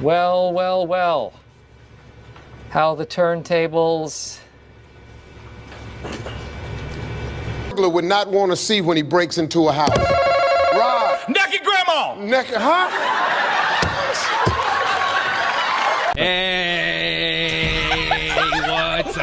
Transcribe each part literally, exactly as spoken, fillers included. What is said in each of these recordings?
Well, well, well. How the turntables. Would not want to see when he breaks into a house. Rob. Naked grandma. Naked, huh? Hey, what's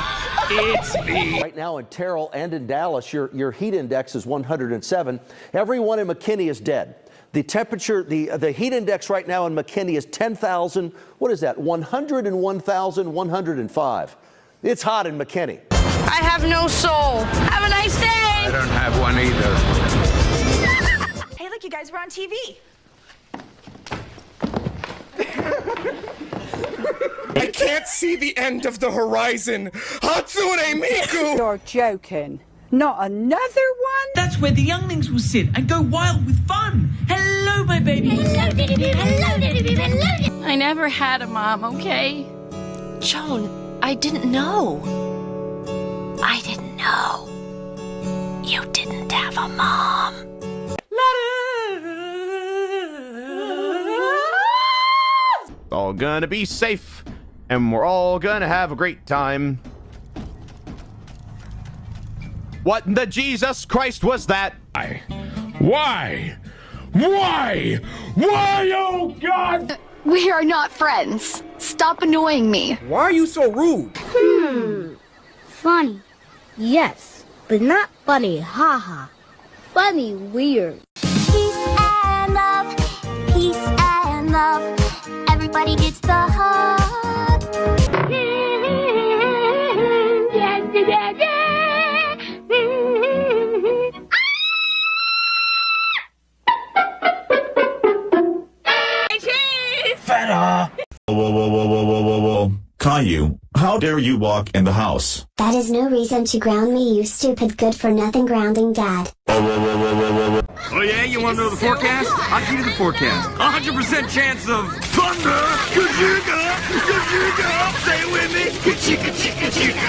up? It's me. Right now in Terrell and in Dallas, your, your heat index is one hundred seven. Everyone in McKinney is dead. The temperature, the, the heat index right now in McKinney is ten thousand. What is that? one hundred one thousand one hundred five. It's hot in McKinney. I have no soul. Have a nice day. I don't have one either. Hey, look, you guys were on T V. I can't see the end of the horizon. Hatsune Miku! You're joking. Not another one? That's where the younglings will sit and go wild with fun. Hello, my baby. Hello, diddy boo. Hello, diddy boo. Hello. I never had a mom, okay? Joan, I didn't know. I didn't know. You didn't have a mom. All gonna be safe, and we're all gonna have a great time. What in the Jesus Christ was that? Why? Why? Why? Why, oh God! We are not friends. Stop annoying me. Why are you so rude? Hmm. Funny. Yes, but not funny, haha. Funny, weird. Peace and love, peace and love. Everybody gets the hug. Feta! Whoa, whoa, whoa, whoa, whoa, whoa, whoa. Caillou, how dare you walk in the house? That is no reason to ground me, you stupid good-for-nothing grounding dad. Oh yeah, you want to know the forecast? I'll give you the forecast. one hundred percent chance of thunder! Kachiga! Kachiga! Stay with me! Kachiga! Kachiga!